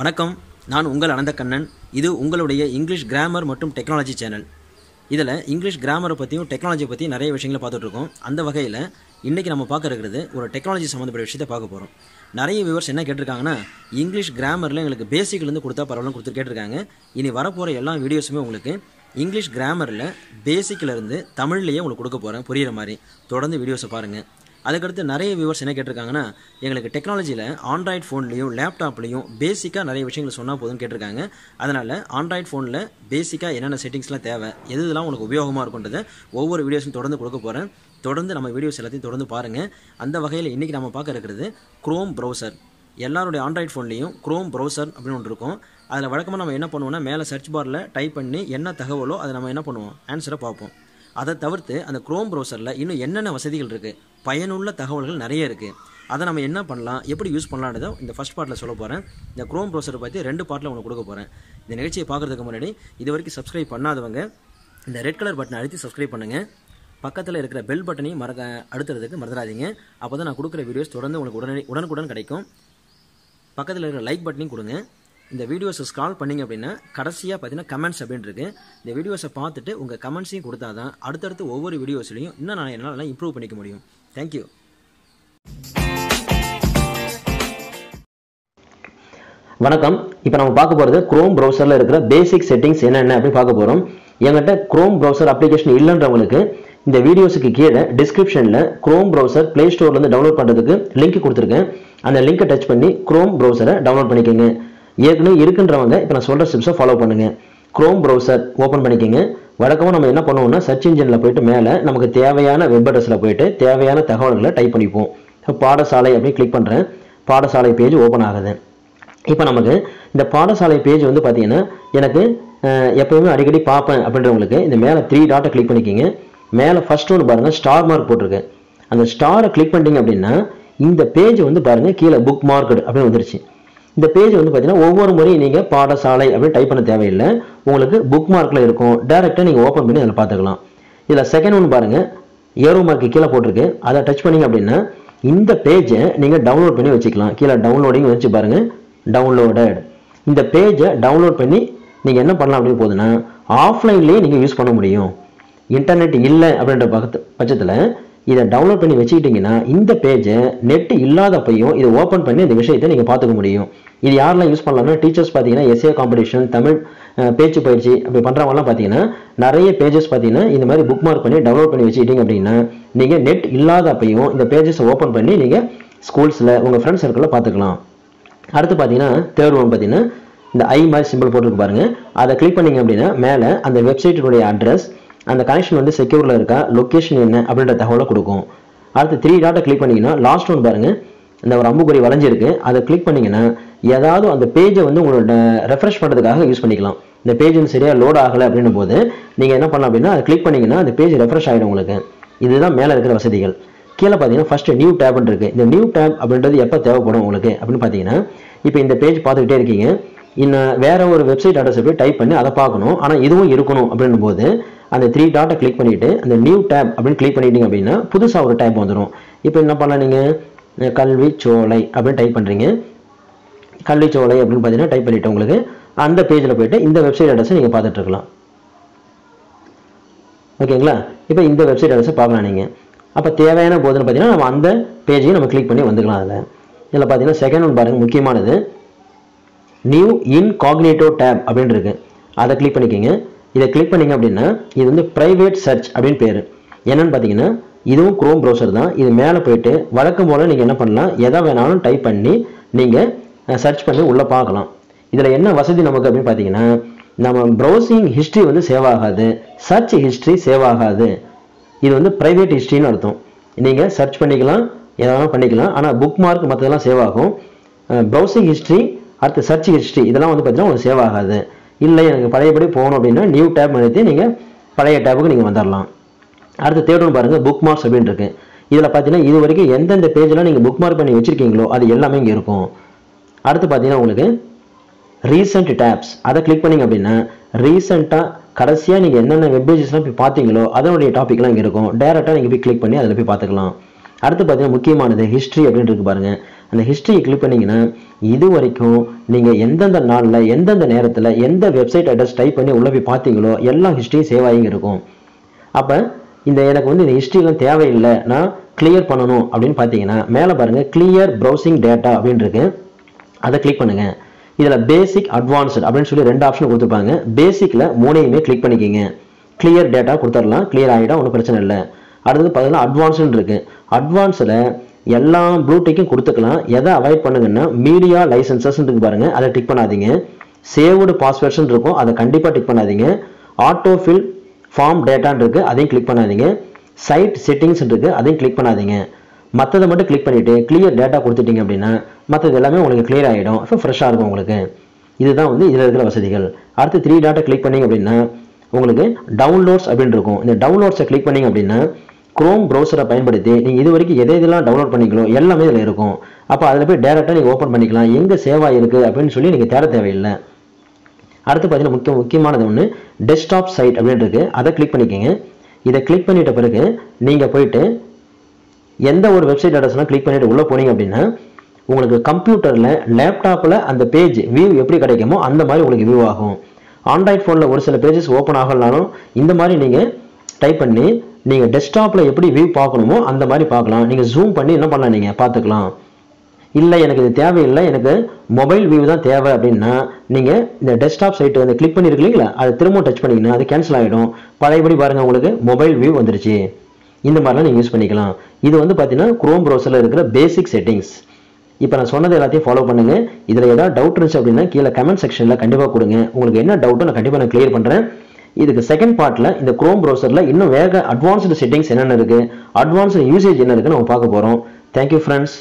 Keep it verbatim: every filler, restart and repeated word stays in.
வணக்கம், நான் உங்கள் அனந்த கண்ணன். இது உங்களுடைய இங்கிலீஷ் கிராமர் மற்றும் டெக்னாலஜி சேனல். இதில் இங்கிலீஷ் கிராமரை பற்றியும் டெக்னாலஜி பற்றியும் நிறைய விஷயங்களை பார்த்துட்ருக்கோம். அந்த வகையில் இன்றைக்கி நம்ம பார்க்க இருக்கிறது ஒரு டெக்னாலஜி சம்மந்தப்பட்ட விஷயத்தை பார்க்க போகிறோம். நிறைய வியூவர்ஸ் என்ன கேட்டிருக்காங்கன்னா, இங்கிலீஷ் கிராமரில் எங்களுக்கு பேசிக்லேருந்து கொடுத்தா பரவாயில்ல கொடுத்து கேட்டிருக்காங்க. இனி வரப்போகிற எல்லா வீடியோஸுமே உங்களுக்கு இங்கிலீஷ் கிராமரில் பேசிக்லேருந்து தமிழ்லேயே உங்களுக்கு கொடுக்க போகிறேன், புரிகிற மாதிரி. தொடர்ந்து வீடியோஸை பாருங்கள். அதுக்கடுத்து நிறைய வியூவர்ஸ் என்ன கேட்டிருக்காங்கன்னா, எங்களுக்கு டெக்னாலஜியில் ஆண்ட்ராய்ட் ஃபோன்லேயும் லேப்டாப்லேயும் பேசிக்காக நிறைய விஷயங்கள் சொன்னால் போதுன்னு கேட்டிருக்காங்க. அதனால் ஆண்ட்ராய்ட் ஃபோனில் பேசிக்காக என்னென்ன செட்டிங்ஸ்லாம் தேவை, எது இதெல்லாம் உங்களுக்கு உபயோகமாக இருக்குன்றதை ஒவ்வொரு வீடியோஸும் தொடர்ந்து கொடுக்க போகிறேன். தொடர்ந்து நம்ம வீடியோஸ் எல்லாத்தையும் தொடர்ந்து பாருங்கள். அந்த வகையில் இன்றைக்கி நம்ம பார்க்க இருக்கிறது க்ரோம் ப்ரௌசர். எல்லாருடைய ஆண்ட்ராய்ட் ஃபோன்லேயும் க்ரோம் ப்ரௌசர் அப்படின்னு ஒன்று இருக்கும். அதில் வழக்கமாக நம்ம என்ன பண்ணுவோம்னா, மேலே சர்ச் பாரில் டைப் பண்ணி என்ன தகவலோ அதை நம்ம என்ன பண்ணுவோம், ஆன்சரை பார்ப்போம். அதை தவிர்த்து அந்த க்ரோம் ப்ரௌசரில் இன்னும் என்னென்ன வசதிகள் இருக்குது, பயனுள்ள தகவல்கள் நிறைய இருக்குது. அதை நம்ம என்ன பண்ணலாம், எப்படி யூஸ் பண்ணலான்றதை இந்த ஃபஸ்ட் பார்ட்டில் சொல்ல போகிறேன். இந்த க்ரோம் ப்ரௌசரை பற்றி ரெண்டு பார்ட்டில் உங்களுக்கு கொடுக்க போகிறேன். இந்த நிகழ்ச்சியை பார்க்குறதுக்கு முன்னாடி இது வரைக்கும் சப்ஸ்கிரைப் பண்ணாதவங்க இந்த ரெட் கலர் பட்டனை அழுத்தி சப்ஸ்கிரைப் பண்ணுங்கள். பக்கத்தில் இருக்கிற பெல் பட்டனையும் மறக்க அழுத்துறதுக்கு மறந்துடாதீங்க. அப்போ தான் நான் கொடுக்குற வீடியோஸ் தொடர்ந்து உங்களுக்கு உடனே உடனுக்குடன் கிடைக்கும். பக்கத்தில் இருக்கிற லைக் பட்டனையும் கொடுங்க. இந்த வீடியோஸை ஸ்க்ரால் பண்ணிங்க அப்படின்னா கடைசியாக பார்த்தீங்கன்னா கமெண்ட்ஸ் அப்படின்னு இருக்குது. இந்த வீடியோஸை பார்த்துட்டு உங்கள் கமெண்ட்ஸையும் கொடுத்தா தான் அடுத்தடுத்து ஒவ்வொரு வீடியோஸ்லையும் இன்னும் நான் என்னால் இம்ப்ரூவ் பண்ணிக்க முடியும். தேங்க்யூ. வணக்கம். இப்போ நம்ம பார்க்க போகிறது க்ரோம் ப்ரௌசரில் இருக்கிற பேசிக் செட்டிங்ஸ் என்னென்ன அப்படின்னு பார்க்க போகிறோம். என்கிட்ட க்ரோம் ப்ரௌசர் அப்ளிகேஷன் இல்லைன்றவங்களுக்கு இந்த வீடியோஸுக்கு கீழே டிஸ்கிரிப்ஷனில் க்ரோம் ப்ரௌசர் ப்ளே ஸ்டோர்லேருந்து டவுன்லோட் பண்ணுறதுக்கு லிங்க் கொடுத்துருக்கேன். அந்த லிங்கை டச் பண்ணி க்ரோம் ப்ரௌசரை டவுன்லோட் பண்ணிக்கோங்க. ஏற்கனவே இருக்குன்றவங்க இப்போ நான் சொல்கிற ஸ்டெப்ஸை ஃபாலோ பண்ணுங்கள். க்ரோம் ப்ரௌசர் ஓப்பன் பண்ணிக்கோங்க. வழக்கமாக நம்ம என்ன பண்ணுவோம்னா, சர்ச் இன்ஜினில் போய்ட்டு மேலே நமக்கு தேவையான வெப் அட்ரஸில் போய்ட்டு தேவையான தகவல்களை டைப் பண்ணிப்போம். பாடசாலை அப்படின்னு கிளிக் பண்ணுறேன். பாடசாலை பேஜ் ஓப்பன் ஆகுது. இப்போ நமக்கு இந்த பாடசாலை பேஜ் வந்து பார்த்திங்கன்னா, எனக்கு எப்போயுமே அடிக்கடி பார்ப்பேன் அப்படின்றவங்களுக்கு இந்த மேலே த்ரீ டாட்டை கிளிக் பண்ணிக்கிங்க. மேலே ஃபஸ்ட் ஒன்று பாருங்கள், ஸ்டார் மார்க் போட்டிருக்கு. அந்த ஸ்டாரை கிளிக் பண்ணிட்டீங்க அப்படின்னா இந்த பேஜ் வந்து பாருங்கள் கீழே புக் மார்க் அப்படின்னு வந்துருச்சு. இந்த பேஜ் வந்து பார்த்தீங்கன்னா ஒவ்வொரு முறையும் நீங்கள் பாடசாலை அப்படின்னு டைப் பண்ண தேவையில்லை, உங்களுக்கு புக் மார்க்கில் இருக்கும். டேரெக்டாக நீங்கள் ஓப்பன் பண்ணி அதில் பார்த்துக்கலாம். இதில் செகண்ட் ஒன்று பாருங்கள், ஏரோ மார்க்கு கீழே போட்டிருக்கு. அதை டச் பண்ணிங்க அப்படின்னா இந்த பேஜை நீங்கள் டவுன்லோட் பண்ணி வச்சுக்கலாம். கீழே டவுன்லோடிங் வச்சு பாருங்கள், டவுன்லோடட். இந்த பேஜை டவுன்லோட் பண்ணி நீங்கள் என்ன பண்ணலாம் அப்படின்னு போதுன்னா, ஆஃப்லைன்லேயே நீங்கள் யூஸ் பண்ண முடியும். இன்டர்நெட் இல்லை அப்படின்ற பக்கத்து பட்சத்தில் இதை டவுன்லோட் பண்ணி வச்சுக்கிட்டிங்கன்னா இந்த பேஜை நெட்டு இல்லாதப்பையும் இதை ஓப்பன் பண்ணி இந்த விஷயத்தை நீங்கள் பார்த்துக்க முடியும். இது யாரெல்லாம் யூஸ் பண்ணலாம்னா, டீச்சர்ஸ் பார்த்தீங்கன்னா எஸ்ஏ காம்படிஷன், தமிழ் பேச்சு பயிற்சி அப்படி பண்ணுறவங்கலாம் பார்த்தீங்கன்னா நிறைய பேஜஸ் பார்த்தீங்கன்னா இந்த மாதிரி புக் மார்க் பண்ணி டவுன்லோட் பண்ணி வச்சுக்கிட்டிங்க அப்படின்னா நீங்கள் நெட் இல்லாதப்பையும் இந்த பேஜஸை ஓப்பன் பண்ணி நீங்கள் ஸ்கூல்ஸில் உங்கள் ஃப்ரெண்ட்ஸ் சர்க்கிளில் பார்த்துக்கலாம். அடுத்து பார்த்தீங்கன்னா தேர்ட் ஒன் பார்த்தீங்கன்னா இந்த ஐ மாதிரி சிம்பிள் போட்டுருக்கு பாருங்கள். அதை கிளிக் பண்ணிங்க அப்படின்னா மேலே அந்த வெப்சைட்டினுடைய அட்ரஸ், அந்த கனெக்ஷன் வந்து செக்யூரில் இருக்கா, லொக்கேஷன் என்ன அப்படின்ற தகவலை கொடுக்கும். அடுத்து த்ரீ டாட்டை கிளிக் பண்ணிங்கன்னா லாஸ்ட் ஒன்று பாருங்கள், இந்த ஒரு அம்புக்குறி வளைஞ்சிருக்கு. அதை கிளிக் பண்ணிங்கன்னா ஏதாவது அந்த பேஜை வந்து உங்களோட ரெஃப்ரெஷ் பண்ணுறதுக்காக யூஸ் பண்ணிக்கலாம். இந்த பேஜ் வந்து சரியாக லோட் ஆகலை அப்படின்னும் போது நீங்கள் என்ன பண்ணலாம் அப்படின்னா, அதை கிளிக் பண்ணிங்கன்னா அந்த பேஜ் ரெஃப்ரெஷ் ஆகிடும் உங்களுக்கு. இதுதான் மேலே இருக்கிற வசதிகள். கீழே பார்த்தீங்கன்னா ஃபஸ்ட்டு நியூ டேப்னு இருக்குது. இந்த நியூ டேப் அப்படின்றது எப்போ தேவைப்படும் உங்களுக்கு அப்படின்னு பார்த்தீங்கன்னா, இப்போ இந்த பேஜ் பார்த்துக்கிட்டே இருக்கீங்க, இன்னும் வேறு ஒரு வெப்சைட் அட்ரஸை போய் டைப் பண்ணி அதை பார்க்கணும், ஆனால் இதுவும் இருக்கணும் அப்படின்னும் போது அந்த த்ரீ டாட்டை கிளிக் பண்ணிவிட்டு அந்த நியூ டேப் அப்படின்னு கிளிக் பண்ணிட்டீங்க அப்படின்னா புதுசாக ஒரு டேப் வந்துடும். இப்போ என்ன பண்ணலாம், நீங்கள் கல்வி சோலை அப்படின்னு டைப் பண்ணுறீங்க. கல்வி சோலை அப்படின்னு பார்த்தீங்கன்னா டைப் பண்ணிவிட்டு உங்களுக்கு அந்த பேஜில் போய்ட்டு இந்த வெப்சைட் அட்ரஸை நீங்கள் பார்த்துட்ருக்கலாம். ஓகேங்களா, இப்போ இந்த வெப்சைட் அட்ரஸை பார்க்கலாம் நீங்கள். அப்போ தேவையான போதுன்னு பார்த்தீங்கன்னா நம்ம அந்த பேஜையும் நம்ம கிளிக் பண்ணி வந்துக்கலாம். அதில் இதில் பார்த்தீங்கன்னா செகண்ட் ஒன்று பாருங்கள், முக்கியமானது நியூ இன்காக்னேட்டோ டேப் அப்படின்னு இருக்குது. அதை கிளிக் பண்ணிக்கோங்க. இதை கிளிக் பண்ணிங்க அப்படின்னா இது வந்து ப்ரைவேட் சர்ச் அப்படின்னு பேர். என்னென்னு பார்த்தீங்கன்னா இதுவும் க்ரோம் ப்ரௌசர் தான். இது மேலே போய்ட்டு வழக்கம் போல் நீங்கள் என்ன பண்ணலாம், எதை வேணாலும் டைப் பண்ணி நீங்கள் சர்ச் பண்ணி உள்ளே பார்க்கலாம். இதில் என்ன வசதி நமக்கு அப்படின்னு பார்த்தீங்கன்னா, நம்ம ப்ரௌசிங் ஹிஸ்ட்ரி வந்து சேவ் ஆகாது, சர்ச் ஹிஸ்ட்ரி சேவ் ஆகாது. இது வந்து ப்ரைவேட் ஹிஸ்ட்ரின்னு அர்த்தம். நீங்கள் சர்ச் பண்ணிக்கலாம், எதாவது பண்ணிக்கலாம், ஆனால் புக் மார்க் மற்றதெல்லாம் சேவ் ஆகும். ப்ரௌசிங் ஹிஸ்ட்ரி அடுத்து சர்ச் ஹிஸ்ட்ரி இதெல்லாம் வந்து பார்த்தீங்கன்னா உங்களுக்கு சேவ் ஆகாது. இல்லை எனக்கு பழையபடி போகணும் அப்படின்னா நியூ டேப் நிறுத்தி நீங்கள் பழைய டேப்புக்கு நீங்கள் வந்துடலாம். அடுத்து தேர்ட் பாருங்கள், புக் மார்க்ஸ் அப்படின்னு இருக்கு. இதில் பார்த்தீங்கன்னா இது வரைக்கும் எந்தெந்த பேஜெலாம் நீங்கள் புக் மார்க் பண்ணி வச்சுருக்கீங்களோ அது எல்லாமே இங்கே இருக்கும். அடுத்து பார்த்தீங்கன்னா உங்களுக்கு ரீசெண்ட் டேப்ஸ். அதை கிளிக் பண்ணிங்க அப்படின்னா ரீசெண்டாக கடைசியாக நீங்கள் என்னென்ன வெப்பேஜஸ்லாம் போய் பார்த்தீங்களோ அதனுடைய டாப்பிக்லாம் இங்கே இருக்கும். டேரெக்டாக நீங்கள் போய் கிளிக் பண்ணி அதில் போய் பார்த்துக்கலாம். அடுத்து பார்த்தீங்கன்னா முக்கியமானது ஹிஸ்ட்ரி அப்படின்னு இருக்குது பாருங்கள். அந்த ஹிஸ்டரி கிளிக் பண்ணீங்கன்னா இது வரைக்கும் நீங்கள் எந்தெந்த நாளில் எந்தெந்த நேரத்தில் எந்த வெப்சைட் அட்ரஸ் டைப் பண்ணி உள்ளே போய் பார்த்தீங்களோ எல்லா ஹிஸ்ட்ரியும் சேவ் ஆகிங்க இருக்கும். அப்போ இந்த எனக்கு வந்து இந்த ஹிஸ்ட்ரிலாம் தேவையில்லை, நான் கிளியர் பண்ணணும் அப்படின்னு பார்த்தீங்கன்னா மேலே பாருங்கள் கிளியர் ப்ரௌசிங் டேட்டா அப்படின்னு இருக்கு, அதை கிளிக் பண்ணுங்கள். இதில் பேசிக் அட்வான்ஸ்டு அப்படின்னு சொல்லி ரெண்டு ஆப்ஷன் கொடுத்துருப்பாங்க. பேசிக்கில் மூணையுமே கிளிக் பண்ணிக்கிங்க, கிளியர் டேட்டா கொடுத்துடலாம், கிளியர் ஆகிடும், ஒன்றும் பிரச்சனை இல்லை. அடுத்தது பார்த்தீங்கன்னா அட்வான்ஸுன்னு இருக்குது, அட்வான்ஸில் எல்லா ப்ளூ டிக்கும் கொடுத்துக்கலாம். எதை அவாய்ட் பண்ணுங்கன்னா மீடியா லைசன்சஸ்ன்னு இருக்கு பாருங்கள், அதை டிக் பண்ணாதீங்க. சேவ்டு பாஸ்வேர்ட்ஸ்ன்னு இருக்கும், அதை கண்டிப்பாக டிக் பண்ணாதீங்க. ஆட்டோஃபில் ஃபார்ம் டேட்டான்னு இருக்குது, அதையும் கிளிக் பண்ணாதீங்க. சைட் செட்டிங்ஸ் இருக்குது, அதையும் கிளிக் பண்ணாதீங்க. மற்றதை மட்டும் கிளிக் பண்ணிவிட்டு கிளியர் டேட்டா கொடுத்துட்டிங்க அப்படின்னா மற்றது எல்லாமே உங்களுக்கு கிளியர் ஆகிடும். ஸோ ஃப்ரெஷ்ஷாக இருக்கும் உங்களுக்கு. இதுதான் வந்து இதில் இருக்கிற வசதிகள். அடுத்து த்ரீ டேட்டா கிளிக் பண்ணிங்க அப்படின்னா உங்களுக்கு டவுன்லோட்ஸ் அப்படின்னு இருக்கும். இந்த டவுன்லோட்ஸை கிளிக் பண்ணிங்க அப்படின்னா குரோம் ப்ரௌசரை பயன்படுத்தி நீங்கள் இது வரைக்கும் எதை இதெல்லாம் டவுன்லோட் பண்ணிக்கலாம் எல்லாமே இதில் இருக்கும். அப்போ அதில் போய் டேரெக்டாக நீங்கள் ஓப்பன் பண்ணிக்கலாம், எங்கே சேவ் ஆகிருக்கு அப்படின்னு சொல்லி நீங்கள் தேட தேவையில்லை. அடுத்து பார்த்தீங்கன்னா முக்கிய முக்கியமானது ஒன்று டெஸ்க்டாப் சைட் அப்படின்னு இருக்குது, அதை கிளிக் பண்ணிக்கோங்க. இதை கிளிக் பண்ணிட்ட பிறகு நீங்கள் போயிட்டு எந்த ஒரு வெப்சைட் அட்ரஸ்லாம் கிளிக் பண்ணிவிட்டு உள்ளே போனீங்க அப்படின்னா உங்களுக்கு கம்ப்யூட்டரில் லேப்டாப்பில் அந்த பேஜ் வியூ எப்படி கிடைக்குமோ அந்த மாதிரி உங்களுக்கு வியூ ஆகும். ஆண்ட்ராய்ட் ஃபோனில் ஒரு சில பேஜஸ் ஓப்பன் ஆகலனாலும் இந்த மாதிரி நீங்கள் டைப் பண்ணி நீங்கள் டெஸ்க்டாப்பில் எப்படி வியூ பார்க்கணுமோ அந்த மாதிரி பார்க்கலாம். நீங்கள் ஜூம் பண்ணி என்ன பண்ணலாம் நீங்கள் பார்த்துக்கலாம். இல்லை எனக்கு இது தேவையில்லை, எனக்கு மொபைல் வியூ தான் தேவை அப்படின்னா நீங்கள் இந்த டெஸ்க்டாப் சைட்டு வந்து கிளிக் பண்ணியிருக்கீங்களா அதை திரும்ப டச் பண்ணிங்கன்னா அது கேன்சல் ஆகிடும். பழையபடி பாருங்கள் உங்களுக்கு மொபைல் வியூ வந்துருச்சு. இந்த மாதிரிலாம் நீங்கள் யூஸ் பண்ணிக்கலாம். இது வந்து பார்த்தீங்கன்னா குரோம் ப்ரௌசரில் இருக்கிற பேசிக் செட்டிங்ஸ். இப்போ நான் சொன்னது எல்லாத்தையும் ஃபாலோ பண்ணுங்கள். இதில் ஏதாவது டவுட் இருந்துச்சு அப்படின்னா கீழே கமெண்ட் செக்ஷனில் கண்டிப்பாக கொடுங்க. உங்களுக்கு என்ன டவுட்டோ நான் கண்டிப்பாக நான் கிளியர் பண்ணுறேன். இதுக்கு செகண்ட் பார்ட்டில் இந்த குரோம் ப்ரௌசரில் இன்னும் வேக அட்வான்ஸ்டு செட்டிங்ஸ் என்னென்ன இருக்குது, அட்வான்ஸ்டு யூசேஜ் என்ன இருக்குன்னு நம்ம பார்க்க போகிறோம். Thank you friends.